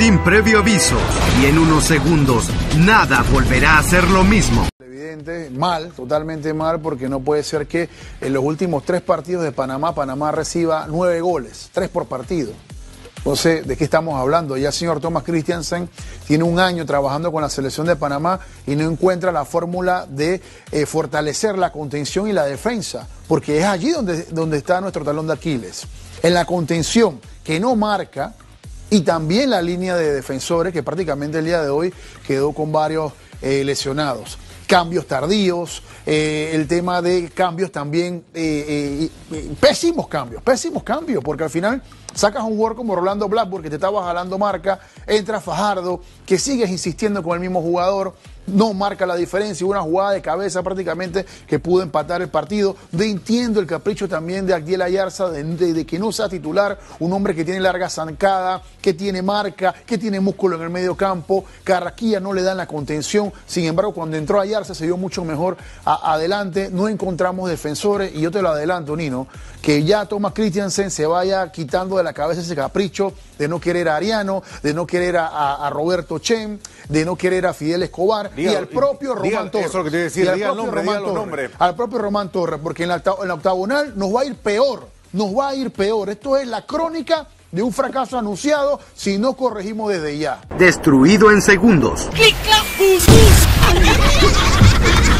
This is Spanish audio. sin previo aviso y en unos segundos nada volverá a ser lo mismo. Mal, totalmente mal, porque no puede ser que en los últimos 3 partidos de Panamá, Panamá reciba 9 goles, 3 por partido. Entonces, ¿de qué estamos hablando? Ya el señor Thomas Christiansen tiene un año trabajando con la selección de Panamá y no encuentra la fórmula de fortalecer la contención y la defensa, porque es allí donde está nuestro talón de Aquiles. En la contención, que no marca, y también la línea de defensores, que prácticamente el día de hoy quedó con varios lesionados. Cambios tardíos, el tema de cambios también, pésimos cambios, porque al final sacas un jugador como Rolando Blackburn, que te estaba jalando marca, entra Fajardo, que sigues insistiendo con el mismo jugador, no marca la diferencia, una jugada de cabeza prácticamente que pudo empatar el partido. Entiendo el capricho también de Adiel Ayarza, de que no sea titular, un hombre que tiene larga zancada, que tiene marca, que tiene músculo en el medio campo. Carraquilla no le dan la contención, sin embargo cuando entró Ayarza se dio mucho mejor adelante, no encontramos defensores, y yo te lo adelanto, Nino, que ya Thomas Christiansen se vaya quitando de la cabeza ese capricho de no querer a Ariano, de no querer a Roberto Chen, de no querer a Fidel Escobar, y al propio Román Torres. Al propio Román Torres, porque en la octagonal nos va a ir peor, esto es la crónica de un fracaso anunciado si no corregimos desde ya. Destruido en segundos. ¡Clic, clac, bum, bum!